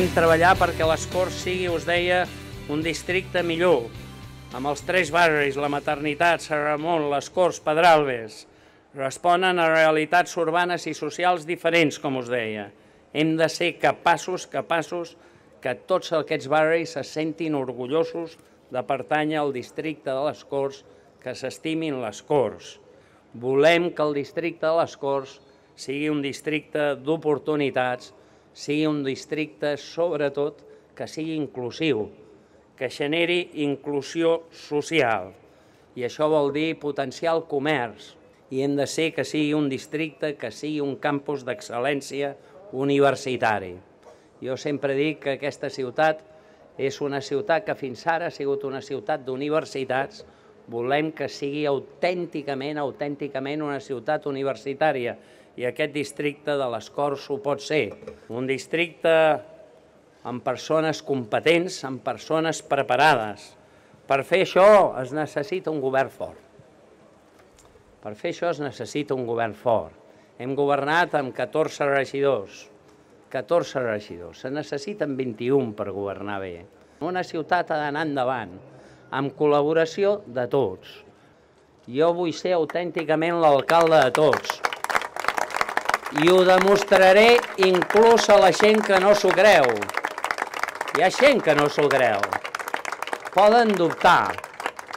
Volem treballar perquè les Corts sigui, us deia, un districte millor, amb els tres barris, la Maternitat, Sant Ramon, les Corts, Pedralbes, responen a realitats urbanes i socials diferents, com us deia. Hem de ser capaços que tots aquests barris se sentin orgullosos de pertànyer al districte de les Corts, que s'estimin les Corts. Volem que el districte de les Corts sigui un districte d'oportunitats, sigui un districte, sobretot, que sigui inclusiu, que generi inclusió social. I això vol dir potenciar el comerç. I hem de ser que sigui un districte, que sigui un campus d'excel·lència universitari. Jo sempre dic que aquesta ciutat és una ciutat que fins ara ha sigut una ciutat d'universitats. Volem que sigui autènticament una ciutat universitària. I aquest districte de les Corts ho pot ser. Un districte amb persones competents, amb persones preparades. Per fer això es necessita un govern fort. Per fer això es necessita un govern fort. Hem governat amb 14 regidors. 14 regidors. Se necessiten 21 per governar bé. Una ciutat ha d'anar endavant, amb col·laboració de tots. Jo vull ser autènticament l'alcalde de tots. I ho demostraré inclús a la gent que no s'ho creu. Hi ha gent que no s'ho creu. Poden dubtar,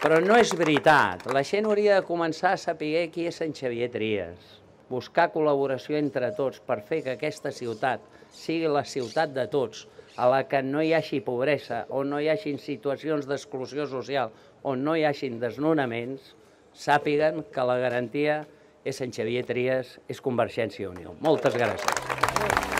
però no és veritat. La gent hauria de començar a saber qui és en Xavier Trias. Buscar col·laboració entre tots per fer que aquesta ciutat sigui la ciutat de tots, a la que no hi hagi pobresa, on no hi hagi situacions d'exclusió social, on no hi hagi desnonaments, sàpiguen que la garantia és en Xavier Trias, és Convergència i Unió. Moltes gràcies.